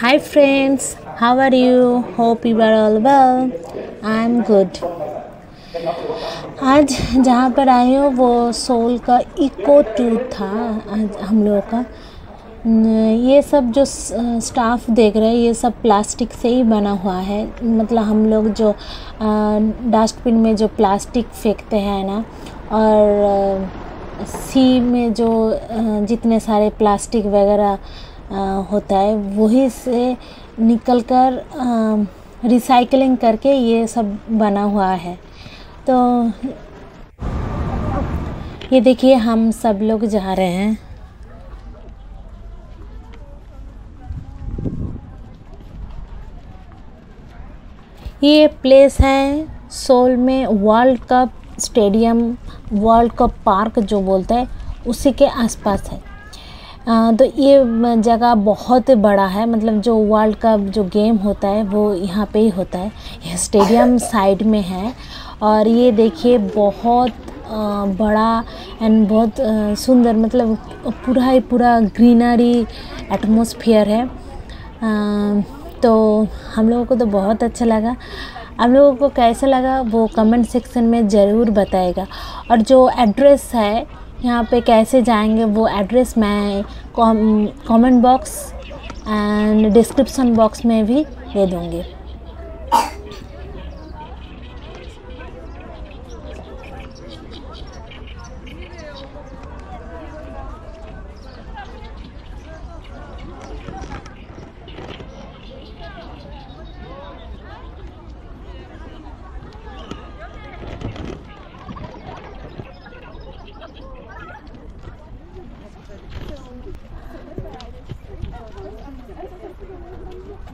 Hi friends, how are you? Hope you are all well. I am good. आज जहाँ पर आए हो वो सोल का इको टूर था आज हम लोगों का। ये सब जो स्टाफ देख रहे हैं ये सब प्लास्टिक से ही बना हुआ है। मतलब हम लोग जो डस्टबिन में जो प्लास्टिक फेंकते हैं ना, और सी में जो जितने सारे प्लास्टिक वगैरह होता है वही से निकलकर रिसाइकलिंग करके ये सब बना हुआ है। तो ये देखिए हम सब लोग जा रहे हैं। ये प्लेस है सोल में world cup stadium, world cup park जो बोलते हैं उसी के आसपास है। तो ये जगह बहुत बड़ा है। मतलब जो वर्ल्ड कप जो गेम होता है वो यहाँ पे ही होता है। यह स्टेडियम साइड में है और ये देखिए बहुत बड़ा एंड बहुत सुंदर, मतलब पूरा ही पूरा ग्रीनरी एटमॉस्फेयर है। तो हम लोगों को तो बहुत अच्छा लगा। आप लोगों को कैसा लगा वो कमेंट सेक्शन में ज़रूर बताएगा। और जो एड्रेस है यहाँ पे कैसे जाएंगे वो एड्रेस मैं comment box and description box में भी दे दूँगी।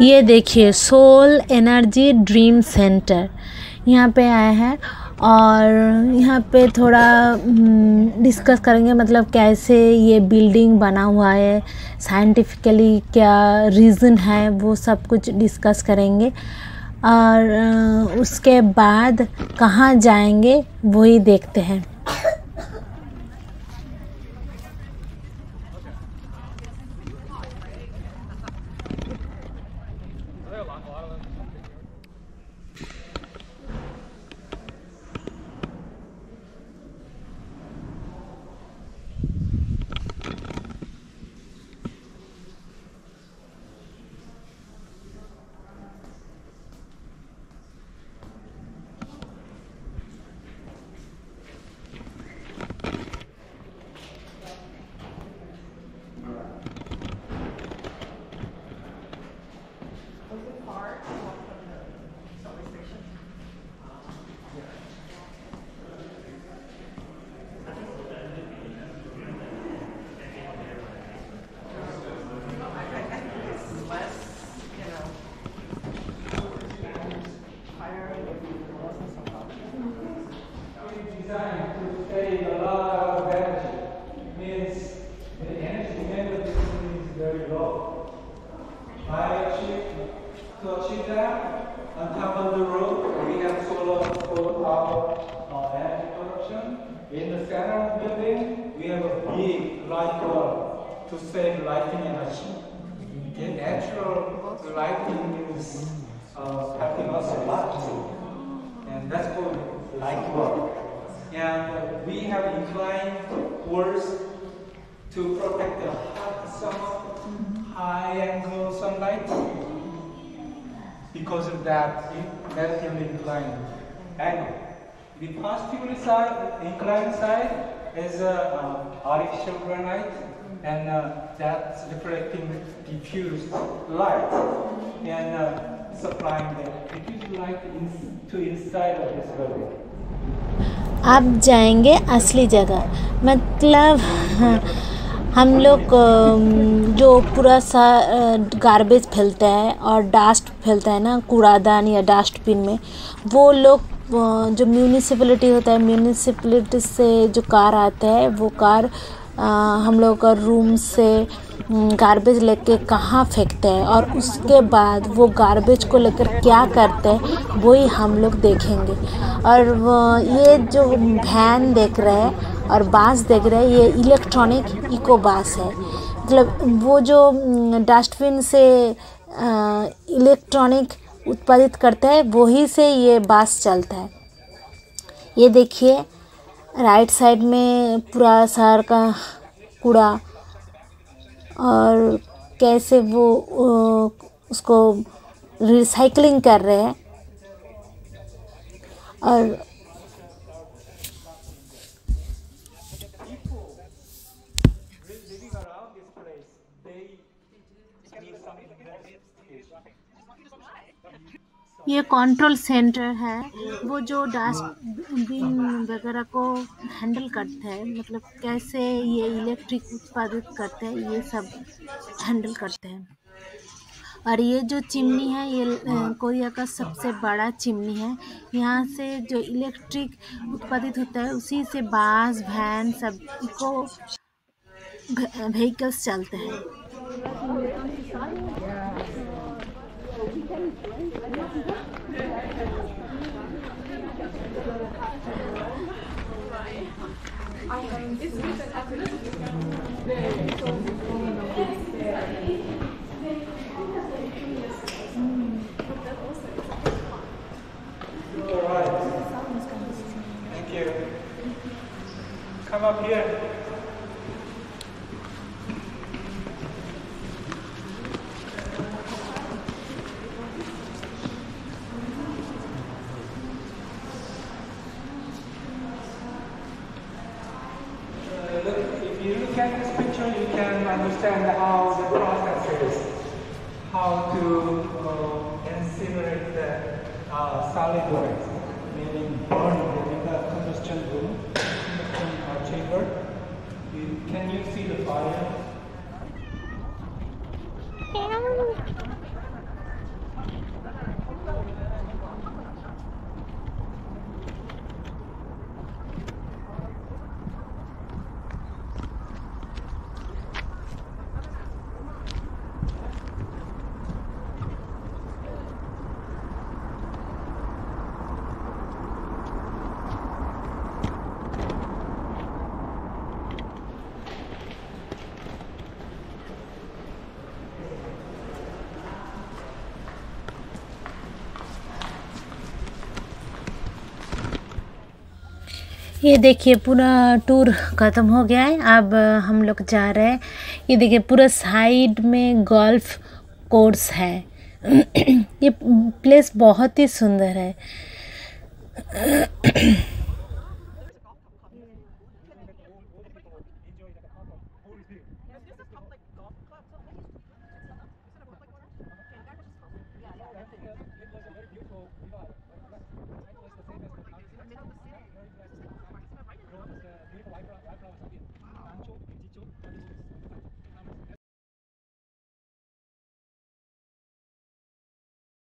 ये देखिए सोल एनर्जी ड्रीम सेंटर यहाँ पे आया है और यहाँ पे थोड़ा डिस्कस करेंगे। मतलब कैसे ये बिल्डिंग बना हुआ है, साइंटिफिकली क्या रीज़न है वो सब कुछ डिस्कस करेंगे। और उसके बाद कहाँ जाएंगे वही देखते हैं। To save lighting energy. The natural lighting is helping us a lot too. And that's called light work. And we have inclined walls to protect the hot summer high angle sunlight. Because of that, it's negatively inclined angle. The positively side, inclined side is artificial granite. and that's reflecting diffused light and supplying the diffused light to inside of this building. आप जाएंगे असली जगह, मतलब हम लोग जो पूरा सा गार्बेज फैलता है और डस्ट फैलता है ना कूड़ादान या डस्टबिन में, वो लोग जो म्यूनिसिपलिटी होता है, म्यूनिसिपलिटी से जो कार आता है वो कार हम लोग का रूम से गार्बेज लेके कहाँ फेंकते हैं और उसके बाद वो गार्बेज को लेकर क्या करते हैं वही हम लोग देखेंगे। और ये जो वैन देख रहे हैं और बास देख रहे हैं, ये इलेक्ट्रॉनिक इको बास है। मतलब वो जो डस्टबिन से इलेक्ट्रॉनिक उत्पादित करता है वही से ये बास चलता है। ये देखिए राइट साइड में पूरा शहर का कूड़ा और कैसे वो उसको रिसाइकलिंग कर रहे हैं। और ये कंट्रोल सेंटर है, वो जो डस्टबिन वगैरह को हैंडल करता है, मतलब कैसे ये इलेक्ट्रिक उत्पादित करते हैं ये सब हैंडल करते हैं। और ये जो चिमनी है ये कोरिया का सबसे बड़ा चिमनी है। यहाँ से जो इलेक्ट्रिक उत्पादित होता है उसी से बस, वैन, सब इको व्हीकल्स चलते हैं। Thank you. Come up here. Understand how the process is, how to incinerate the solid waste, meaning burning it in the combustion room, chamber. Can you see the fire? ये देखिए पूरा tour ख़त्म हो गया है, अब हम लोग जा रहे हैं। ये देखिए पूरा साइड में गोल्फ कोर्स है। ये प्लेस बहुत ही सुंदर है।